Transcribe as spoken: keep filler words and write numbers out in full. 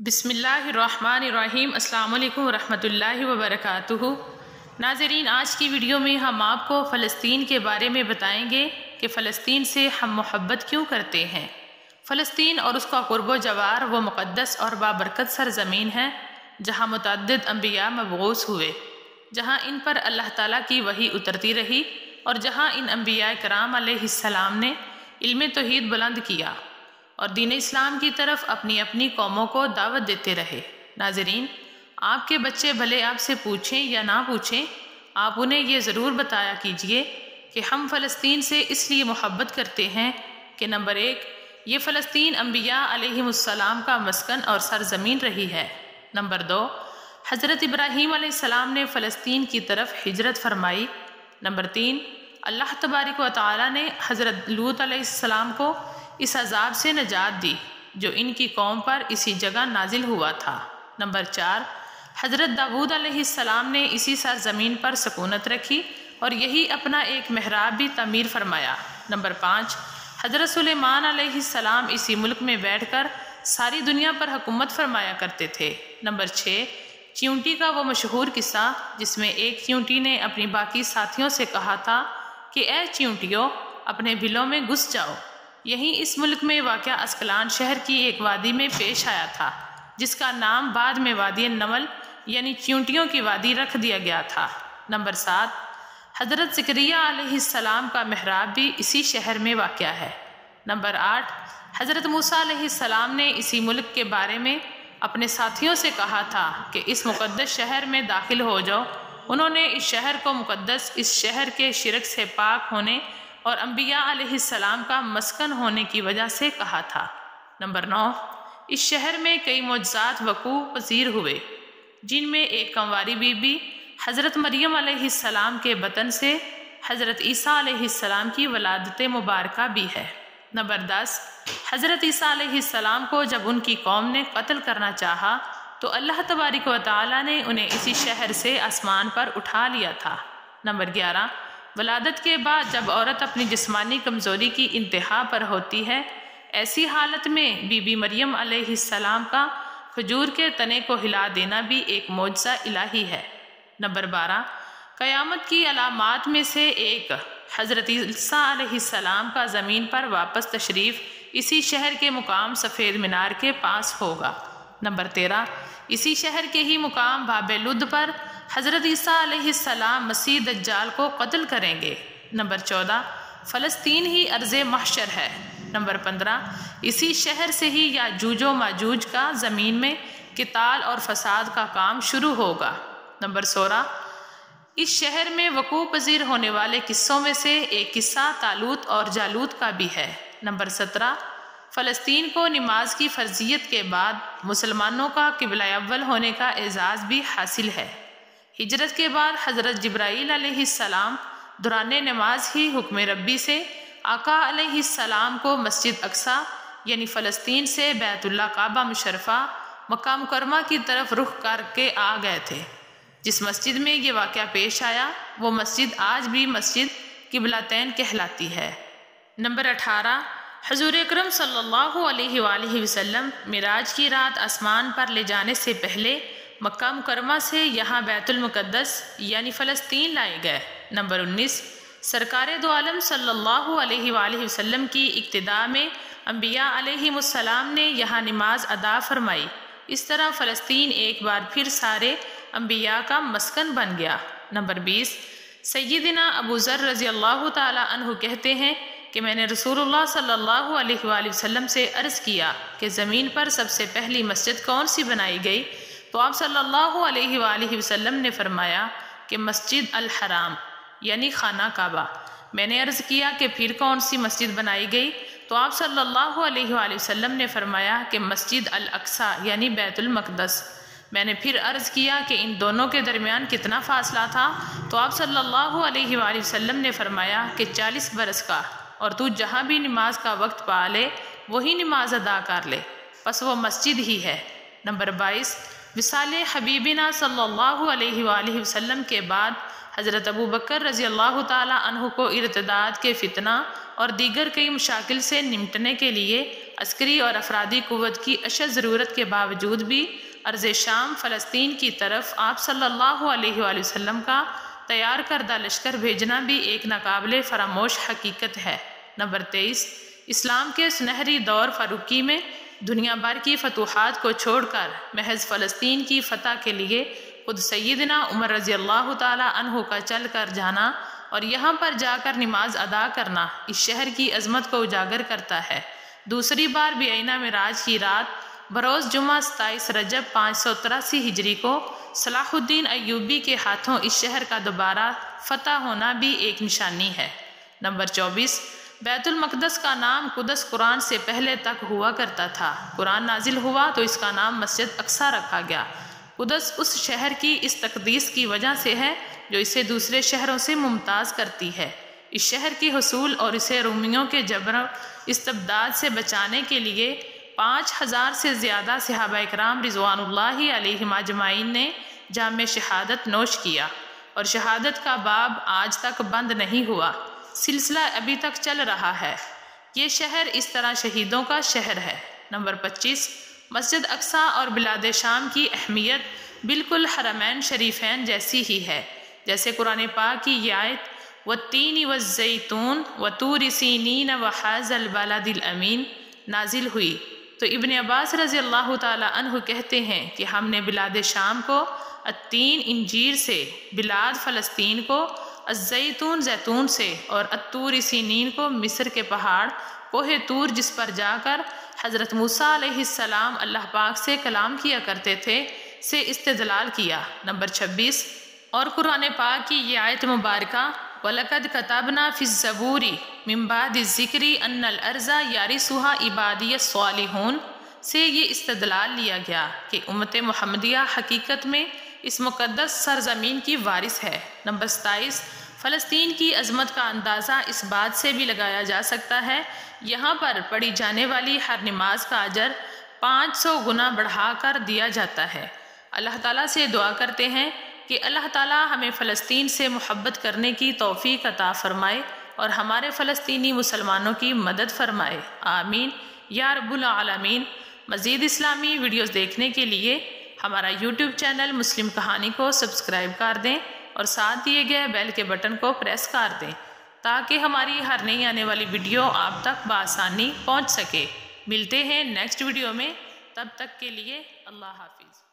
बिस्मिल्लाहिर्रहमानिर्रहीम अस्सलाम वालेकुम रहमतुल्लाहि व बरकातुहू। नाज़रीन, आज की वीडियो में हम आपको फ़लस्तीन के बारे में बताएंगे कि फ़लस्तीन से हम मोहब्बत क्यों करते हैं। फ़लस्तीन और उसका क़ुर्ब जवार वो मुक़द्दस और बाबरकत सरज़मीन है जहाँ मुतअद्दिद अंबिया मबऊस हुए, जहाँ इन पर अल्लाह ताला की वही उतरती रही और जहाँ इन अंबिया कराम अलैहिस्सलाम ने इल्म तौहीद बुलंद किया और दीन इस्लाम की तरफ अपनी अपनी कौमों को दावत देते रहे। नाजरीन, आपके बच्चे भले आपसे पूछें या ना पूछें, आप उन्हें ये ज़रूर बताया कीजिए कि हम फ़लस्तीन से इसलिए मोहब्बत करते हैं कि नंबर एक, ये फ़लस्तीन अंबिया अलैहिमुस्सलाम का मस्कन और सरज़मीन रही है। नंबर दो, हज़रत इब्राहीम अलैहिस्सलाम ने फ़लस्तीन की तरफ हिजरत फरमाई। नंबर तीन, अल्लाह तबारक व तआला ने हज़रत लूत अलैहिस्सलाम को इस अज़ाब से नजात दी जो इनकी कौम पर इसी जगह नाजिल हुआ था। नंबर चार, हज़रत दाऊद अलैहिस्सलाम ने इसी सरज़मीन पर सकूनत रखी और यही अपना एक महराब भी तमीर फरमाया। नंबर पाँच, हज़रत सुलेमान अलैहिस्सलाम इसी मुल्क में बैठकर सारी दुनिया पर हुकूमत फरमाया करते थे। नंबर छः, चींटी का वो मशहूर किस्सा जिसमें एक चींटी ने अपनी बाकी साथियों से कहा था कि ऐ चींटियों, अपने बिलों में घुस जाओ। यहीं इस मुल्क में वाक़या अस्कलान शहर की एक वादी में पेश आया था जिसका नाम बाद में वादी नमल यानी चींटियों की वादी रख दिया गया था। नंबर सात, हज़रत सिकरिया अलैहिस्सलाम का महराब भी इसी शहर में वाक़या है। नंबर आठ, हज़रत मूसा अलैहिस्सलाम ने इसी मुल्क के बारे में अपने साथियों से कहा था कि इस मुक़द्दस शहर में दाखिल हो जाओ। उन्होंने इस शहर को मुक़द्दस, इस शहर के शिरक से पाक होने और अंबिया अलैहिस्सलाम का मस्कन होने की वजह से कहा था। नंबर नौ, इस शहर में कई मुअज्जात वकू पसीर हुए जिनमें एक कंवारी बीबी हज़रत मरियम अलैहिस्सलाम के बतन से हज़रत ईसा अलैहिस्सलाम की वलादत मुबारक भी है। नंबर दस, हज़रत ईसा अलैहिस्सलाम को जब उनकी कौम ने कत्ल करना चाहा तो अल्लाह तबारक व तआला ने उन्हें इसी शहर से आसमान पर उठा लिया था। नंबर ग्यारह, वलादत के बाद जब औरत अपनी जिस्मानी कमज़ोरी की इंतहा पर होती है, ऐसी हालत में बीबी मरियम अलैहिस्सलाम का खजूर के तने को हिला देना भी एक मोजज़ा इलाही है। नंबर बारह, क़यामत की अलामात में से एक हज़रत ईसा अलैहिस्सलाम का ज़मीन पर वापस तशरीफ़ इसी शहर के मुकाम सफ़ेद मीनार के पास होगा। नंबर तेरह, इसी शहर के ही मुकाम बाब लुद पर हज़रत ईसा अलैहिस्सलाम मसीह दज्जाल को कत्ल करेंगे। नंबर चौदह, फ़लस्तीन ही अर्ज़े महशर है। नंबर पंद्रह, इसी शहर से ही याजूज व माजूज का ज़मीन में किताल और फसाद का काम शुरू होगा। नंबर सोलह, इस शहर में वकू पजीर होने वाले किस्सों में से एक किस्सा तालूत और जालूत का भी है। नंबर सत्रह, फ़लस्तीन को नमाज की फ़र्जियत के बाद मुसलमानों का क़िबला अव्वल होने का एजाज़ भी हासिल है। हिजरत के बाद हज़रत जिब्राईल अलैहिस्सलाम दुरान नमाज ही हुक्म रब्बी से आका अलैहिस्सलाम को मस्जिद अक्सा यानी फ़लस्तीन से बैतुल्ला काबा मुशर्रफ़ा मक्का मुकर्रमा की तरफ रुख करके आ गए थे। जिस मस्जिद में ये वाक़या पेश आया वो मस्जिद आज भी मस्जिद किबलातैन कहलाती है। नंबर अठारह, हजूर अकरम सल्लल्लाहु अलैहि वसल्लम मिराज की रात आसमान पर ले जाने से पहले मक्का मुकर्रमा से यहाँ बैतुल मुक़द्दस यानी फ़लस्तीन लाए गए। नंबर उन्नीस, सरकार दो आलम सल्लल्लाहु अलैहि वसल्लम की इक्तिदा में अंबिया अलैहिमुस्सलाम ने यहाँ नमाज अदा फरमाई। इस तरह फ़लस्तीन एक बार फिर सारे अंबिया का मस्कन बन गया। नंबर बीस, सय्यदिना अबू ज़र रज़ियल्लाहु ताला अन्हु कहते हैं कि मैंने रसूलुल्लाह सल्लल्लाहु अलैहि वसल्लम से अर्ज़ किया कि ज़मीन पर सबसे पहली मस्जिद कौन सी बनाई गई, तो आप सल्लल्लाहु अलैहि वसल्लम ने फरमाया कि मस्जिद अल हराम यानी खाना काबा। मैंने अर्ज़ किया कि फिर कौन सी मस्जिद बनाई गई, तो आप सल्लल्लाहु अलैहि वसल्लम ने फरमाया कि मस्जिद अल अक्सा यानी बैतुल मक़दस। मैंने फिर अर्ज़ किया कि इन दोनों के दरमियान कितना फ़ासला था, तो आप सल्लल्लाहु अलैहि वसल्लम ने फरमाया कि चालीस बरस का, और तू जहाँ भी नमाज का वक्त पा ले वही नमाज अदा कर ले, बस वो मस्जिद ही है। नंबर बाईस, विसाले हबीबिना सल्लल्लाहु अलैहि वसल्लम के बाद हज़रत अबू बकर रज़ियल्लाहु ताला अन्हु को इर्तदाद के फितना और दीगर कई मशाकिल से निपटने के लिए अस्करी और अफरादी कुव्वत की अशद ज़रूरत के बावजूद भी अर्ज़ शाम फ़लस्तीन की तरफ आप सल्लल्लाहु अलैहि वसल्लम का तैयार करदा लश्कर भेजना भी एक नाकाबिले फरामोश हकीकत है। नंबर तेईस, इस्लाम के सुनहरी दौर फारूकी में दुनिया भर की फतूहात को छोड़कर महज फ़लस्तीन की फ़तह के लिए खुद सैयदना उमर रज़ी अल्लाह ताला अन्हु का चल कर जाना और यहाँ पर जाकर नमाज अदा करना इस शहर की अजमत को उजागर करता है। दूसरी बार बेअना मिराज की रात बरोज़ जुमा सताईस रजब पाँच सौ तिरासी हिजरी को सलाहुद्दीन अयूबी के हाथों इस शहर का दोबारा फतह होना भी एक निशानी है। नंबर चौबीस, बैतुल मक़दस का नाम कुदस कुरान से पहले तक हुआ करता था। कुरान नाजिल हुआ तो इसका नाम मस्जिद अक्सा रखा गया। कुदस उस शहर की इस तकदीस की वजह से है जो इसे दूसरे शहरों से मुमताज़ करती है। इस शहर के हसूल और इसे रोमियों के जबर इस्तबदाद से बचाने के लिए पाँच हज़ार से ज़्यादा सहाबा कराम रिज़वानुल्लाहि अलैहिम अजमाइन ने जामे शहादत नोश किया और शहादत का बाब आज तक बंद नहीं हुआ, सिलसिला अभी तक चल रहा है। ये शहर इस तरह शहीदों का शहर है। नंबर पच्चीस, मस्जिद अक्सा और बिलाद शाम की अहमियत बिल्कुल हरमैन शरीफैन जैसी ही है। जैसे कुरान पाक की आयत व तीन व जैतून व तूर सीनीन व हाजल बलदिल अमीन नाजिल हुई तो इब्न अब्बास रज़ी अल्लाह ताला अन्हु कहते हैं कि हमने बिलाद शाम को अतीन इंजीर से, बिलाद फ़लस्तीन को अज़्ज़ैतून जैतून से और अत्तूर सीनीन को मिस्र के पहाड़ कोहे तूर जिस पर जाकर हज़रत मूसा अलैहिस्सलाम अल्लाह पाक से कलाम किया करते थे से इस्तेदलाल किया। नंबर छब्बीस, और कुरान पाक की ये आयत मुबारक वलकद कतबना फ़िज़्ज़बूरी मिन बादि ज़िक्री अन्नल अर्ज़ा यारिसुहा इबादिय सालिहून से ये इस्तेदलाल लिया गया कि उम्मत मुहम्मदिया हकीकत में इस मुक़द्दस सरज़मीन की वारिस है। नंबर सताईस, फ़लस्तीन की अजमत का अंदाज़ा इस बात से भी लगाया जा सकता है, यहाँ पर पढ़ी जाने वाली हर नमाज का अजर पाँच सौ गुना बढ़ा कर दिया जाता है। अल्लाह ताला से दुआ करते हैं कि अल्लाह ताला हमें फ़लस्तीन से मोहब्बत करने की तौफ़ीक़ अता फ़रमाए और हमारे फ़लस्तीनी मुसलमानों की मदद फ़रमाए। आमीन या रब्बुल आलमीन। मज़ीद इस्लामी वीडियोस देखने के लिए हमारा यूट्यूब चैनल मुस्लिम कहानी को सब्सक्राइब कर दें और साथ दिए गए बेल के बटन को प्रेस कर दें ताकि हमारी हर नई आने वाली वीडियो आप तक बआसानी पहुंच सके। मिलते हैं नेक्स्ट वीडियो में, तब तक के लिए अल्लाह हाफिज़।